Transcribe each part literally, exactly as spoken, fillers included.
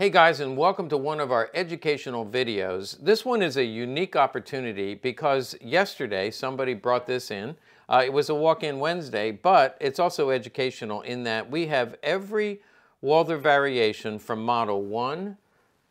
Hey guys, and welcome to one of our educational videos. This one is a unique opportunity because yesterday somebody brought this in. Uh, it was a walk-in Wednesday, but it's also educational in that we have every Walther variation from model one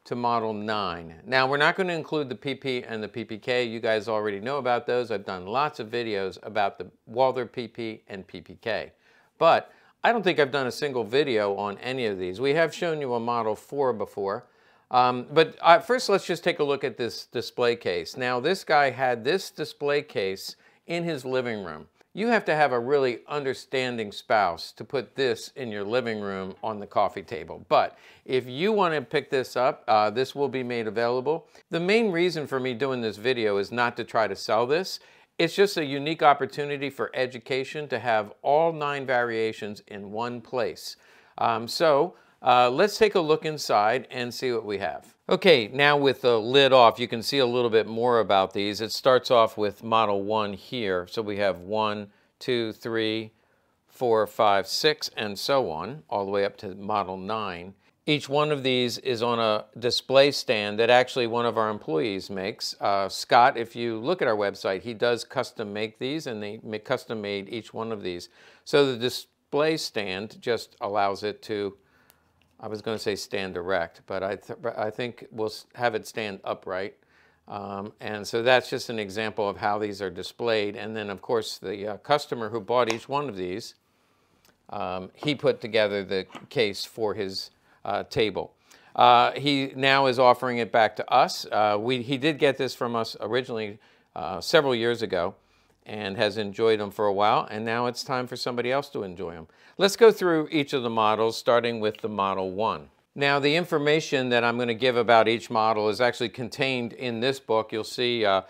to model nine. Now we're not going to include the P P and the P P K. You guys already know about those. I've done lots of videos about the Walther P P and P P K. But I don't think I've done a single video on any of these. We have shown you a Model four before. Um, but uh, first, let's just take a look at this display case. Now, this guy had this display case in his living room. You have to have a really understanding spouse to put this in your living room on the coffee table. But if you want to pick this up, uh, this will be made available. The main reason for me doing this video is not to try to sell this. It's just a unique opportunity for education to have all nine variations in one place. Um, so uh, let's take a look inside and see what we have. Okay, now with the lid off, you can see a little bit more about these. It starts off with model one here. So we have one, two, three, four, five, six, and so on, all the way up to model nine. Each one of these is on a display stand that actually one of our employees makes. Uh, Scott, if you look at our website, he does custom make these, and they custom made each one of these. So the display stand just allows it to, I was going to say stand erect, but I, th I think we'll have it stand upright. Um, and so that's just an example of how these are displayed. And then of course the uh, customer who bought each one of these, um, he put together the case for his Uh, table. Uh, he now is offering it back to us. Uh, we, he did get this from us originally uh, several years ago and has enjoyed them for a while, and now it's time for somebody else to enjoy them. Let's go through each of the models, starting with the Model one. Now, the information that I'm going to give about each model is actually contained in this book. You'll see uh,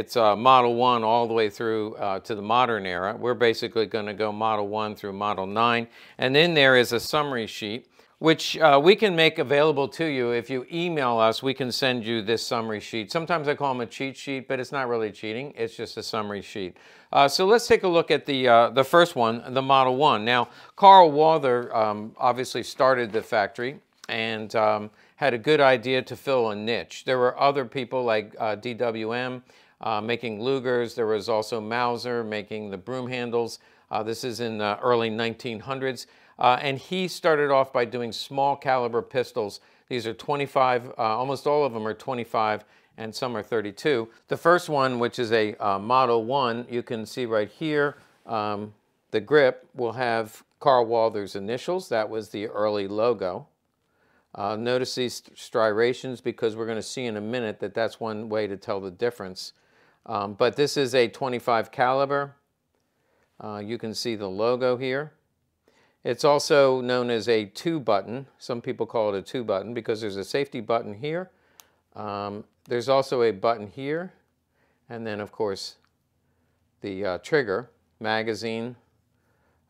it's uh, Model one all the way through uh, to the modern era. We're basically going to go Model one through Model nine, and then there is a summary sheet which uh, we can make available to you. If you email us, we can send you this summary sheet. Sometimes I call them a cheat sheet, but it's not really cheating. It's just a summary sheet. Uh, so let's take a look at the, uh, the first one, the Model one. Now, Carl Walther um, obviously started the factory and um, had a good idea to fill a niche. There were other people like uh, D W M uh, making Lugers. There was also Mauser making the broom handles. Uh, this is in the early nineteen hundreds. Uh, and he started off by doing small caliber pistols. These are twenty-five, uh, almost all of them are twenty-five and some are thirty-two. The first one, which is a uh, Model one, you can see right here, um, the grip will have Carl Walther's initials. That was the early logo. Uh, notice these striations because we're going to see in a minute that that's one way to tell the difference. Um, but this is a twenty-five caliber. Uh, you can see the logo here. It's also known as a two-button. Some people call it a two-button because there's a safety button here. Um, there's also a button here. And then, of course, the uh, trigger, magazine.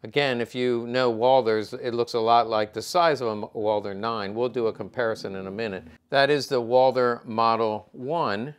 Again, if you know Walther's, it looks a lot like the size of a Walther nine. We'll do a comparison in a minute. That is the Walther Model one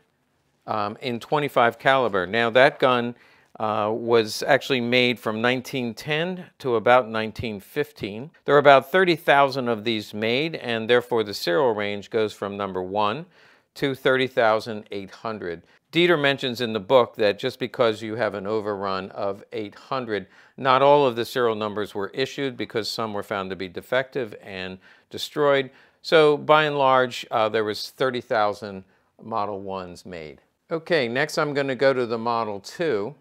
um, in twenty-five caliber. Now, that gun Uh, was actually made from nineteen ten to about nineteen fifteen. There are about thirty thousand of these made, and therefore the serial range goes from number one to thirty thousand eight hundred. Dieter mentions in the book that just because you have an overrun of eight hundred, not all of the serial numbers were issued because some were found to be defective and destroyed. So by and large, uh, there was thirty thousand Model ones made. Okay, next I'm going to go to the Model two.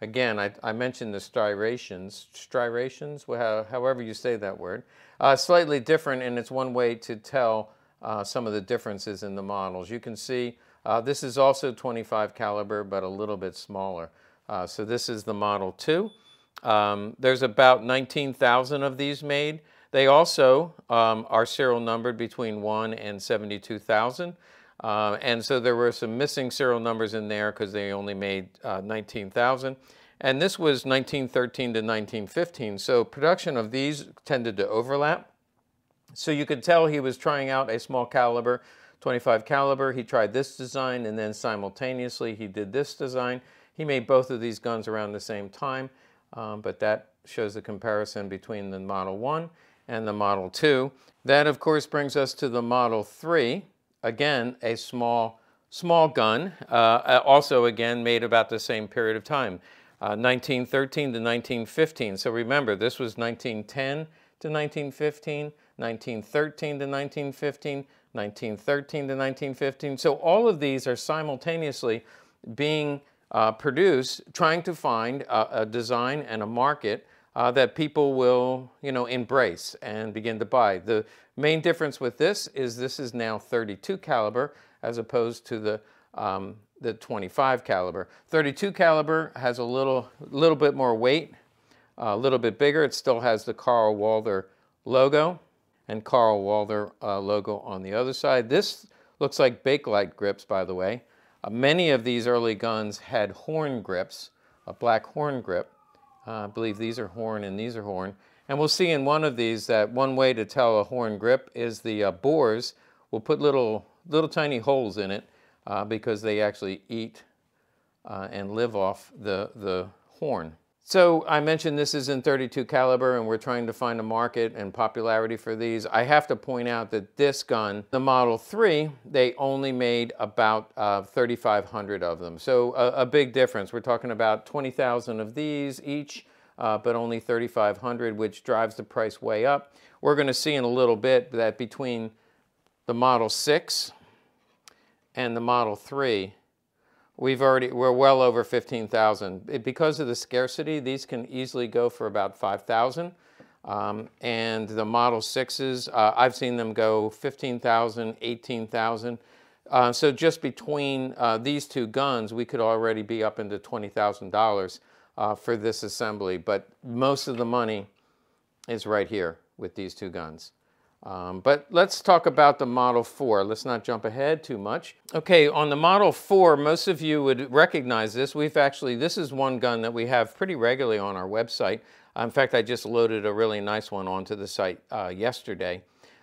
Again, I, I mentioned the striations, striations, well, however you say that word, uh, slightly different, and it's one way to tell uh, some of the differences in the models. You can see uh, this is also twenty-five caliber, but a little bit smaller. Uh, so this is the Model two. Um, there's about nineteen thousand of these made. They also um, are serial numbered between one and seventy-two thousand. Uh, and so there were some missing serial numbers in there because they only made uh, nineteen thousand. And this was nineteen thirteen to nineteen fifteen, so production of these tended to overlap. So you could tell he was trying out a small caliber, twenty-five caliber. He tried this design, and then simultaneously he did this design. He made both of these guns around the same time, um, but that shows the comparison between the Model one and the Model two. That, of course, brings us to the Model three. Again, a small, small gun, uh, also, again, made about the same period of time, uh, nineteen thirteen to nineteen fifteen. So remember, this was nineteen ten to nineteen fifteen, nineteen thirteen to nineteen fifteen, nineteen thirteen to nineteen fifteen. So all of these are simultaneously being uh, produced, trying to find a, a design and a market uh, that people will, you know, embrace and begin to buy. The main difference with this is this is now thirty-two caliber as opposed to the um, the twenty-five caliber. thirty-two caliber has a little little bit more weight, a little bit bigger. It still has the Carl Walther logo and Carl Walther uh, logo on the other side. This looks like Bakelite grips, by the way. Uh, many of these early guns had horn grips, a black horn grip. Uh, I believe these are horn and these are horn. And we'll see in one of these that one way to tell a horn grip is the uh, bores will put little, little tiny holes in it uh, because they actually eat uh, and live off the, the horn. So I mentioned this is in thirty-two caliber and we're trying to find a market and popularity for these. I have to point out that this gun, the Model three, they only made about uh, thirty-five hundred of them. So a, a big difference. We're talking about twenty thousand of these each, uh, but only thirty-five hundred, which drives the price way up. We're gonna see in a little bit that between the Model six and the Model three, We've already, we're well over fifteen thousand. Because of the scarcity, these can easily go for about five thousand. Um, and the Model sixes, uh, I've seen them go fifteen thousand, eighteen thousand. Uh, so just between uh, these two guns, we could already be up into twenty thousand dollars uh, for this assembly. But most of the money is right here with these two guns. Um, but let's talk about the Model four. Let's not jump ahead too much. Okay, on the Model four, most of you would recognize this. We've actually, this is one gun that we have pretty regularly on our website. In fact, I just loaded a really nice one onto the site uh, yesterday.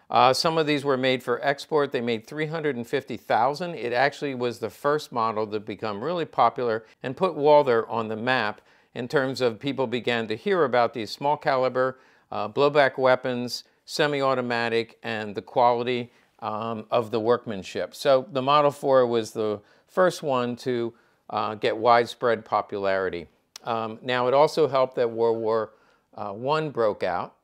Uh, some of these were made for export. They made three hundred fifty thousand. It actually was the first model to become really popular and put Walther on the map in terms of people began to hear about these small caliber uh, blowback weapons, semi-automatic, and the quality um, of the workmanship. So the Model four was the first one to uh, get widespread popularity. Um, now it also helped that World War uh, One broke out,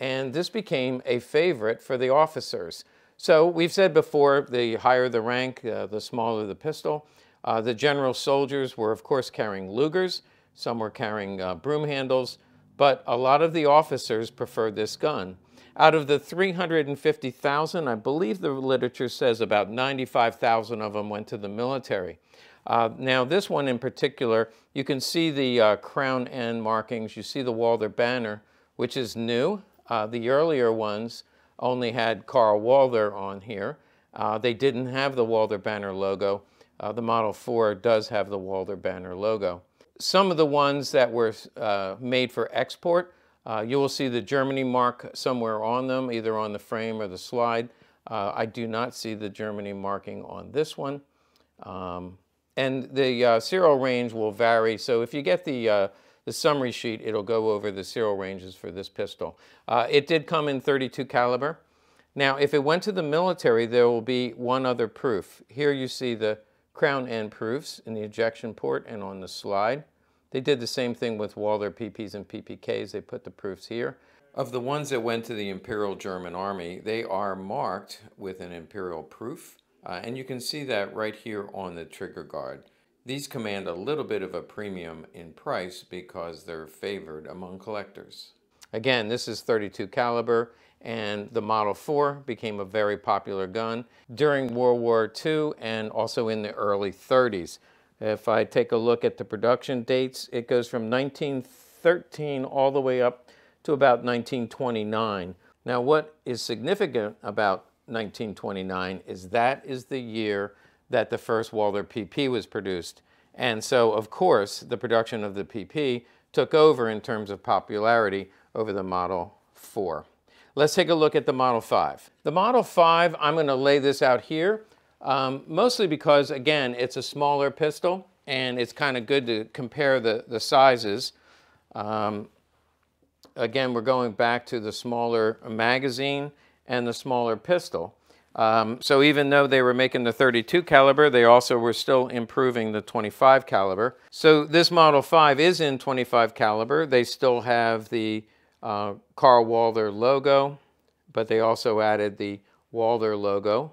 and this became a favorite for the officers. So we've said before, the higher the rank, uh, the smaller the pistol. Uh, the general soldiers were of course carrying Lugers, some were carrying uh, broom handles, but a lot of the officers preferred this gun. Out of the three hundred fifty thousand, I believe the literature says about ninety-five thousand of them went to the military. Uh, now this one in particular, you can see the uh, crown end markings, you see the Walther banner, which is new. Uh, the earlier ones only had Carl Walther on here. Uh, they didn't have the Walther banner logo. Uh, the Model four does have the Walther banner logo. Some of the ones that were uh, made for export, Uh, you will see the Germany mark somewhere on them, either on the frame or the slide. Uh, I do not see the Germany marking on this one. Um, and the uh, serial range will vary, so if you get the, uh, the summary sheet, it'll go over the serial ranges for this pistol. Uh, it did come in thirty-two caliber. Now, if it went to the military, there will be one other proof. Here you see the crown end proofs in the ejection port and on the slide. They did the same thing with Walther P Ps and P P Ks. They put the proofs here. Of the ones that went to the Imperial German Army, they are marked with an Imperial proof. Uh, and you can see that right here on the trigger guard. These command a little bit of a premium in price because they're favored among collectors. Again, this is thirty-two caliber, and the Model four became a very popular gun during World War Two and also in the early thirties. If I take a look at the production dates, it goes from nineteen thirteen all the way up to about nineteen twenty-nine. Now, what is significant about nineteen twenty-nine is that is the year that the first Walther P P was produced. And so, of course, the production of the P P took over in terms of popularity over the Model four. Let's take a look at the Model five. The Model five, I'm going to lay this out here. Um, mostly because, again, it's a smaller pistol and it's kind of good to compare the, the sizes. Um, again, we're going back to the smaller magazine and the smaller pistol. Um, so even though they were making the thirty-two caliber, they also were still improving the twenty-five caliber. So this Model five is in twenty-five caliber. They still have the uh, Carl Walther logo, but they also added the Walther logo.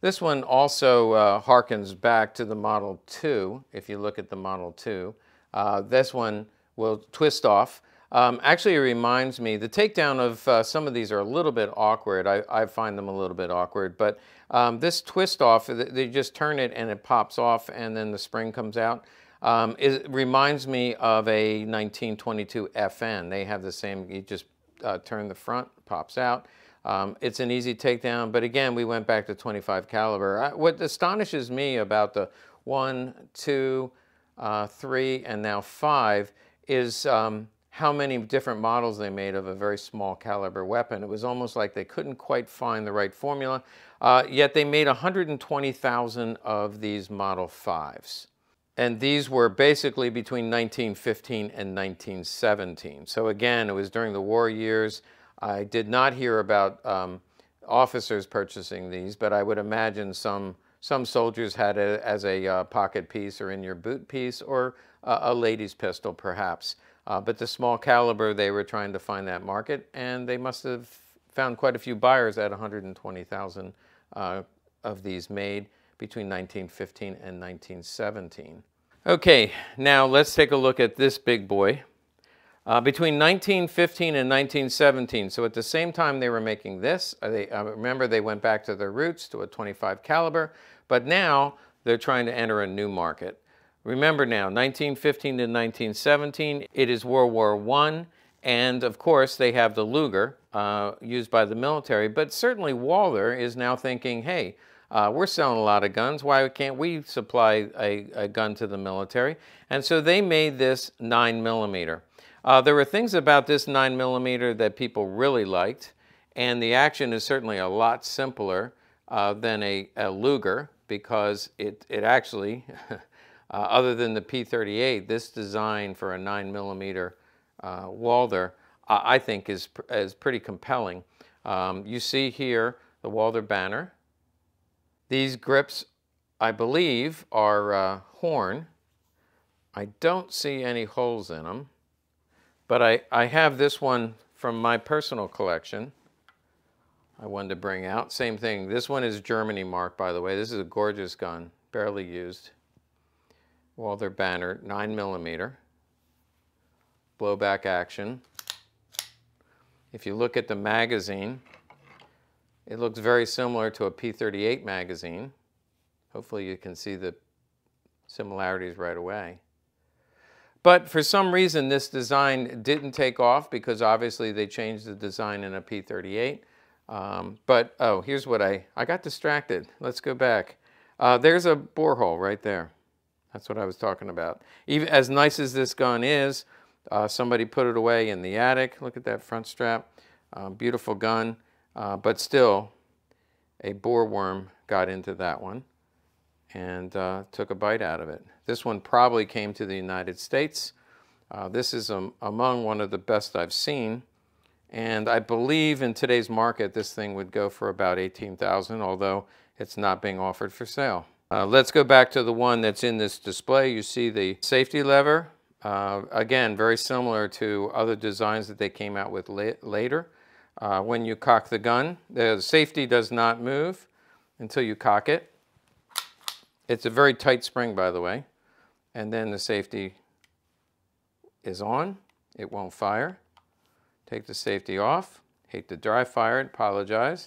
This one also uh, harkens back to the Model two, if you look at the Model two. Uh, this one will twist off. Um, actually, it reminds me, the takedown of uh, some of these are a little bit awkward. I, I find them a little bit awkward, but um, this twist off, they just turn it and it pops off and then the spring comes out. Um, it reminds me of a nineteen twenty-two F N. They have the same, you just uh, turn the front, pops out. Um, it's an easy takedown, but again, we went back to twenty-five caliber. I, what astonishes me about the one, two, uh, three, and now five is, um, how many different models they made of a very small caliber weapon. It was almost like they couldn't quite find the right formula, uh, yet they made one hundred twenty thousand of these Model fives. And these were basically between nineteen fifteen and nineteen seventeen. So again, it was during the war years. I did not hear about um, officers purchasing these, but I would imagine some, some soldiers had it as a uh, pocket piece or in your boot piece or uh, a lady's pistol perhaps. Uh, but the small caliber, they were trying to find that market, and they must have found quite a few buyers at one hundred twenty thousand uh, of these made between nineteen fifteen and nineteen seventeen. Okay, now let's take a look at this big boy. Uh, between nineteen fifteen and nineteen seventeen, so at the same time they were making this, they, uh, remember they went back to their roots to a twenty-five caliber, but now they're trying to enter a new market. Remember now, nineteen fifteen to nineteen seventeen, it is World War One, and of course they have the Luger uh, used by the military, but certainly Walther is now thinking, hey, uh, we're selling a lot of guns, why can't we supply a, a gun to the military? And so they made this nine millimeter. Uh, there were things about this nine millimeter that people really liked, and the action is certainly a lot simpler uh, than a, a Luger, because it, it actually... Uh, other than the P thirty-eight, this design for a nine millimeter uh, Walther, uh, I think is, pr is pretty compelling. Um, you see here the Walther banner. These grips, I believe, are uh, horn. I don't see any holes in them, but I, I have this one from my personal collection. I wanted to bring out, same thing. This one is Germany marked, by the way. This is a gorgeous gun, barely used. Walther banner, nine millimeter, blowback action. If you look at the magazine, it looks very similar to a P thirty-eight magazine. Hopefully you can see the similarities right away. But for some reason, this design didn't take off because obviously they changed the design in a P thirty-eight. Um, but, oh, here's what I, I got distracted. Let's go back. Uh, there's a borehole right there. That's what I was talking about. Even as nice as this gun is, uh, somebody put it away in the attic. Look at that front strap. Uh, beautiful gun, uh, but still a boar worm got into that one and uh, took a bite out of it. This one probably came to the United States. Uh, this is um, among one of the best I've seen. And I believe in today's market, this thing would go for about eighteen thousand dollars, although it's not being offered for sale. Uh, let's go back to the one that's in this display. You see the safety lever. Uh, again, very similar to other designs that they came out with la later. Uh, when you cock the gun, the safety does not move until you cock it. It's a very tight spring, by the way. And then the safety is on. It won't fire. Take the safety off. Hate to dry fire it. Apologize.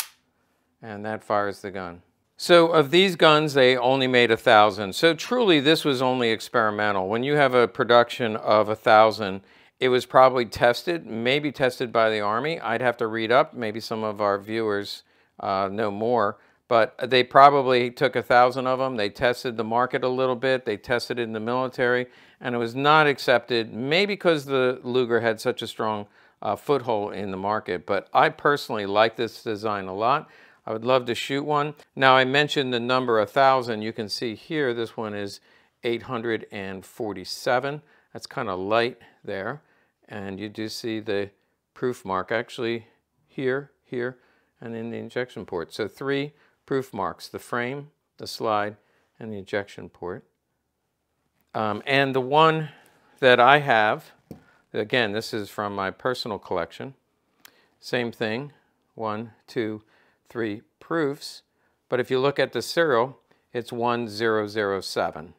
And that fires the gun. So of these guns, they only made a thousand. So truly, this was only experimental. When you have a production of a thousand, it was probably tested, maybe tested by the Army. I'd have to read up. Maybe some of our viewers uh, know more. But they probably took a thousand of them. They tested the market a little bit. They tested it in the military. And it was not accepted, maybe because the Luger had such a strong uh, foothold in the market. But I personally like this design a lot. I would love to shoot one. Now I mentioned the number one thousand. You can see here this one is eight hundred forty-seven. That's kind of light there. and you do see the proof mark actually here, here, and in the injection port. So three proof marks, the frame, the slide, and the injection port. Um, and the one that I have, again, this is from my personal collection, same thing, one, two, three proofs, but if you look at the serial, it's one zero zero seven.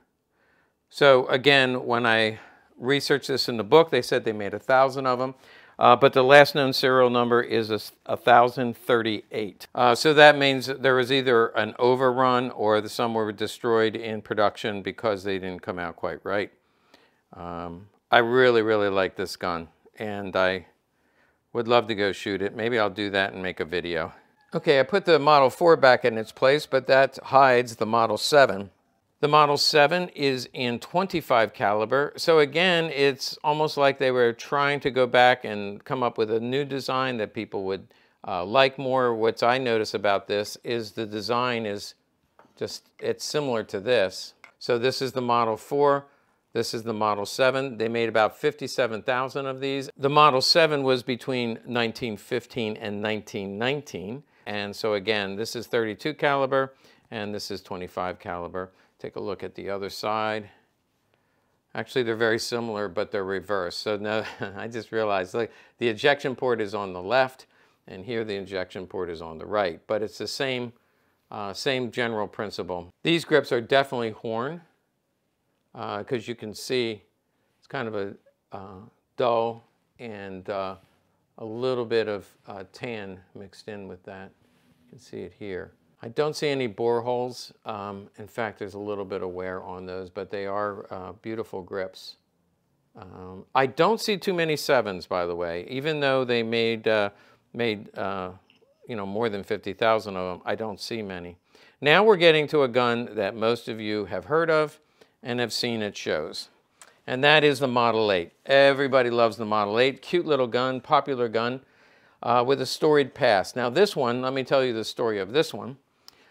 So again, when I researched this in the book, they said they made a thousand of them, uh, but the last known serial number is one thousand thirty-eight. Uh, so that means there was either an overrun or the some were destroyed in production because they didn't come out quite right. Um, I really, really like this gun, and I would love to go shoot it. Maybe I'll do that and make a video. Okay, I put the Model four back in its place, but that hides the Model seven. The Model seven is in twenty-five caliber, so again, it's almost like they were trying to go back and come up with a new design that people would uh, like more. What I notice about this is the design is just, it's similar to this. So this is the Model four. This is the Model seven. They made about fifty-seven thousand of these. The Model seven was between nineteen fifteen and nineteen nineteen. And so again, this is thirty-two caliber and this is twenty-five caliber. Take a look at the other side. Actually, they're very similar, but they're reversed. So now I just realized, like, the ejection port is on the left and here the injection port is on the right, but it's the same, uh, same general principle. These grips are definitely horn, because uh, you can see it's kind of a uh, dull and uh, a little bit of uh, tan mixed in with that. You can see it here. I don't see any bore holes. Um, in fact, there's a little bit of wear on those, but they are uh, beautiful grips. Um, I don't see too many sevens, by the way, even though they made uh, made uh, you know, more than fifty thousand of them. I don't see many. Now we're getting to a gun that most of you have heard of and have seen at shows, and that is the Model eight. Everybody loves the Model eight. Cute little gun, popular gun, uh, with a storied past. Now this one, let me tell you the story of this one.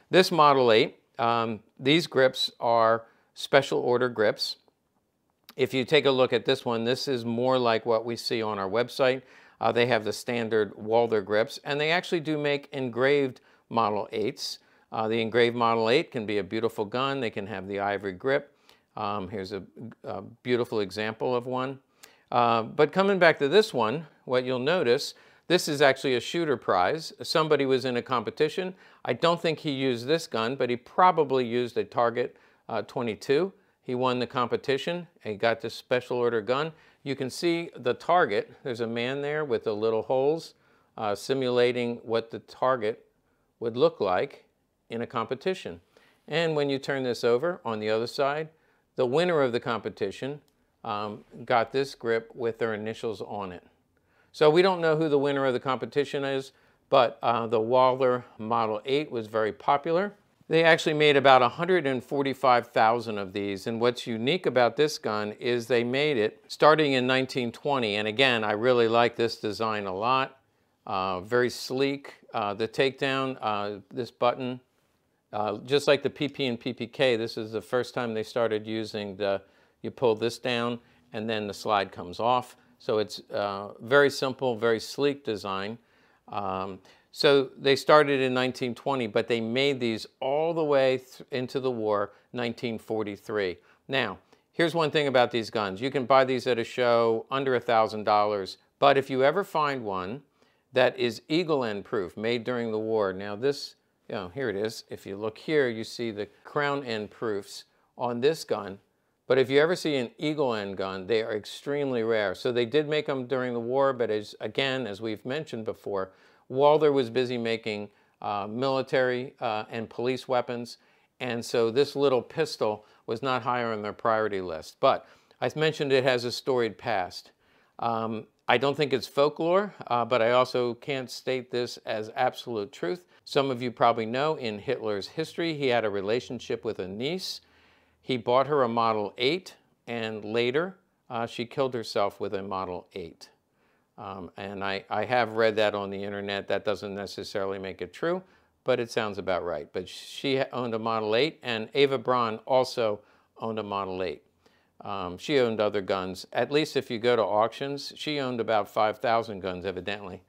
This Model eight, um, these grips are special order grips. If you take a look at this one, this is more like what we see on our website. Uh, they have the standard Walther grips, and they actually do make engraved Model eights. Uh, the engraved Model eight can be a beautiful gun. They can have the ivory grip. Um, here's a, a beautiful example of one. Uh, but coming back to this one, what you'll notice, this is actually a shooter prize. Somebody was in a competition. I don't think he used this gun, but he probably used a Target uh, twenty-two. He won the competition and he got this special order gun. You can see the target. There's a man there with the little holes uh, simulating what the target would look like in a competition. And when you turn this over on the other side, the winner of the competition um, got this grip with their initials on it. So we don't know who the winner of the competition is, but uh, the Walther Model eight was very popular. They actually made about one hundred forty-five thousand of these, and what's unique about this gun is they made it starting in nineteen twenty, and again, I really like this design a lot. Uh, very sleek. Uh, the takedown, uh, this button, Uh, just like the P P and P P K, this is the first time they started using the, you pull this down and then the slide comes off. So it's uh, very simple, very sleek design. Um, so they started in nineteen twenty, but they made these all the way th into the war, nineteen forty-three. Now, here's one thing about these guns. You can buy these at a show under one thousand dollars, but if you ever find one that is Eagle End proof, made during the war, now this, you know, here it is. If you look here, you see the crown end proofs on this gun. But if you ever see an Eagle End gun, they are extremely rare. So they did make them during the war, but as again, as we've mentioned before, Walther was busy making uh, military uh, and police weapons. And so this little pistol was not higher on their priority list. But I mentioned it has a storied past. Um, I don't think it's folklore, uh, but I also can't state this as absolute truth. Some of you probably know in Hitler's history, he had a relationship with a niece. He bought her a Model eight, and later uh, she killed herself with a Model eight. Um, and I, I have read that on the internet. That doesn't necessarily make it true, but it sounds about right. But she owned a Model eight, and Ava Braun also owned a Model eight. Um, she owned other guns. At least if you go to auctions, she owned about five thousand guns, evidently,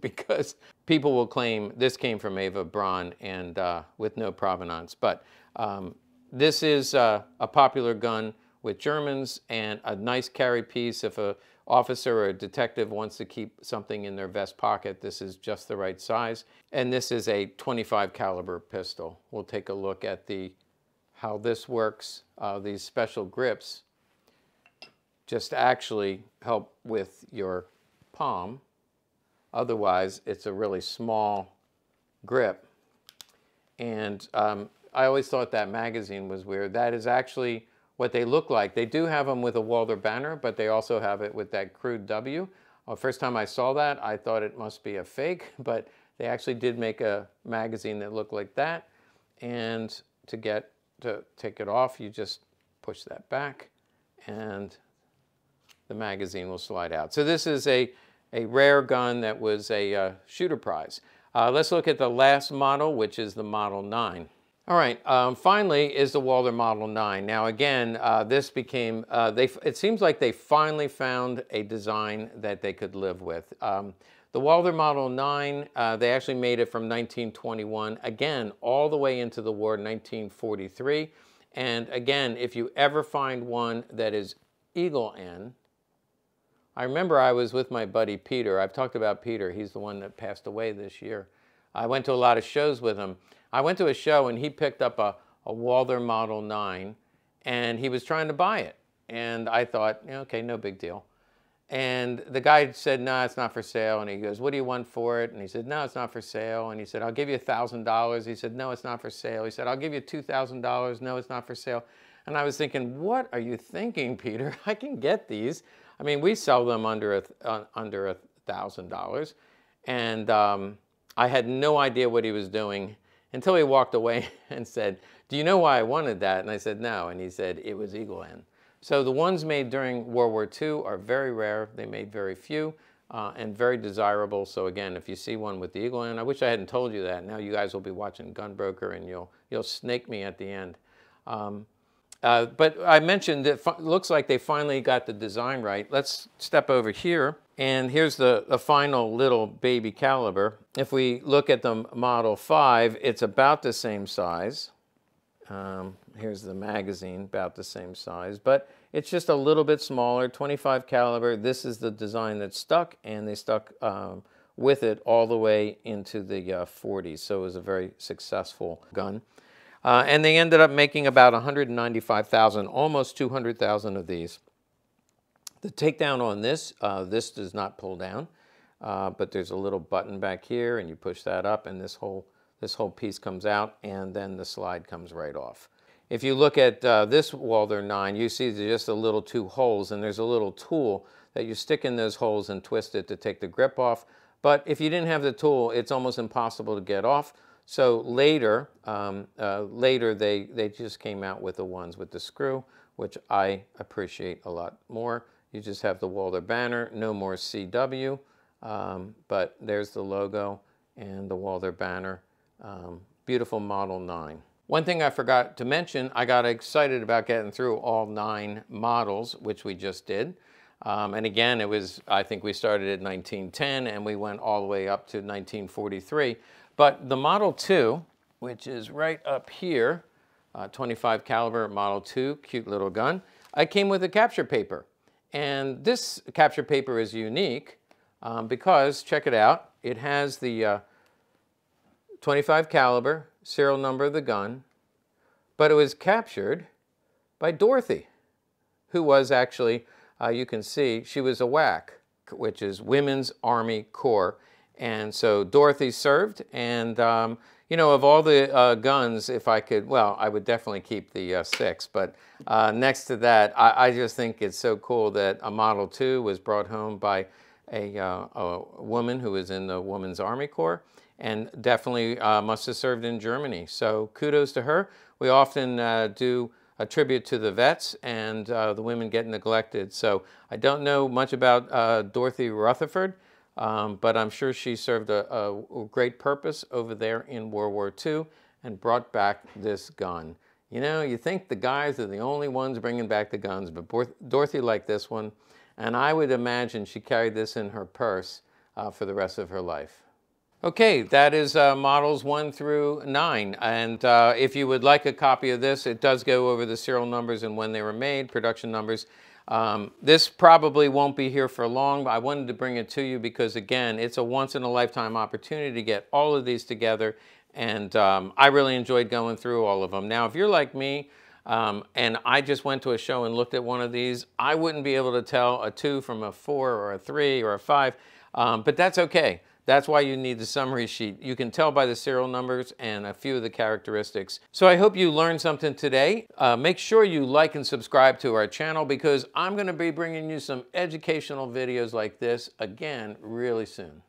because people will claim this came from Ava Braun and uh, with no provenance. But um, this is uh, a popular gun with Germans and a nice carry piece. If an officer or a detective wants to keep something in their vest pocket, this is just the right size. And this is a twenty-five caliber pistol. We'll take a look at the how this works. Uh, these special grips just actually help with your palm. Otherwise, it's a really small grip. And um, I always thought that magazine was weird. That is actually what they look like. They do have them with a Walther banner, but they also have it with that crude W. Well, first time I saw that, I thought it must be a fake, but they actually did make a magazine that looked like that. And to get to take it off, you just push that back and the magazine will slide out. So this is a a rare gun that was a uh, shooter prize. Uh, let's look at the last model, which is the Model nine. All right, um, finally is the Walther Model nine. Now again, uh, this became, uh, they, it seems like they finally found a design that they could live with. Um, the Walther Model nine, uh, they actually made it from nineteen twenty-one, again, all the way into the war, nineteen forty-three. And again, if you ever find one that is Eagle N, I remember I was with my buddy Peter. I've talked about Peter. He's the one that passed away this year. I went to a lot of shows with him. I went to a show and he picked up a, a Walther Model nine and he was trying to buy it. And I thought, okay, no big deal. And the guy said, no, nah, it's not for sale. And he goes, what do you want for it? And he said, no, it's not for sale. And he said, I'll give you a thousand dollars. He said, no, it's not for sale. He said, I'll give you two thousand dollars. No, it's not for sale. And I was thinking, what are you thinking, Peter? I can get these. I mean, we sell them under a, uh, under a thousand dollars, and um, I had no idea what he was doing until he walked away and said, "Do you know why I wanted that?" And I said, "No." And he said, "It was Eagle N." So the ones made during World War Two are very rare. They made very few uh, and very desirable. So again, if you see one with the Eagle N, I wish I hadn't told you that. Now you guys will be watching Gunbroker, and you'll you'll snake me at the end. Um, Uh, but I mentioned it looks like they finally got the design right. Let's step over here, and here's the, the final little baby caliber. If we look at the Model five, it's about the same size. Um, here's the magazine, about the same size, but it's just a little bit smaller, twenty-five caliber. This is the design that stuck, and they stuck um, with it all the way into the uh, forties, so it was a very successful gun. Uh, and they ended up making about one hundred ninety-five thousand, almost two hundred thousand of these. The takedown on this, uh, this does not pull down, uh, but there's a little button back here, and you push that up, and this whole, this whole piece comes out, and then the slide comes right off. If you look at uh, this Walther nine, you see just the little two holes, and there's a little tool that you stick in those holes and twist it to take the grip off. But if you didn't have the tool, it's almost impossible to get off. So later, um, uh, later they, they just came out with the ones with the screw, which I appreciate a lot more. You just have the Walther banner, no more C W, um, but there's the logo and the Walther banner. Um, beautiful Model nine. One thing I forgot to mention, I got excited about getting through all nine models, which we just did. Um, and again, it was, I think we started at nineteen ten and we went all the way up to nineteen forty-three. But the Model two, which is right up here, uh, twenty-five caliber Model two, cute little gun, I came with a capture paper. And this capture paper is unique um, because, check it out, it has the uh, twenty-five caliber serial number of the gun, but it was captured by Dorothy, who was actually, uh, you can see, she was a W A C, which is Women's Army Corps. And so Dorothy served, and um, you know, of all the uh, guns, if I could, well, I would definitely keep the uh, six, but uh, next to that, I, I just think it's so cool that a Model two was brought home by a, uh, a woman who was in the Women's Army Corps, and definitely uh, must have served in Germany. So kudos to her. We often uh, do a tribute to the vets, and uh, the women get neglected. So I don't know much about uh, Dorothy Rutherford, Um, but I'm sure she served a, a great purpose over there in World War Two and brought back this gun. You know, you think the guys are the only ones bringing back the guns, but Dorothy liked this one, and I would imagine she carried this in her purse uh, for the rest of her life. Okay, that is uh, models one through nine, and uh, if you would like a copy of this, it does go over the serial numbers and when they were made, production numbers. Um, this probably won't be here for long, but I wanted to bring it to you because, again, it's a once-in-a-lifetime opportunity to get all of these together, and um, I really enjoyed going through all of them. Now, if you're like me, um, and I just went to a show and looked at one of these, I wouldn't be able to tell a two from a four or a three or a five, um, but that's okay. That's why you need the summary sheet. You can tell by the serial numbers and a few of the characteristics. So I hope you learned something today. Uh, make sure you like and subscribe to our channel because I'm gonna be bringing you some educational videos like this again really soon.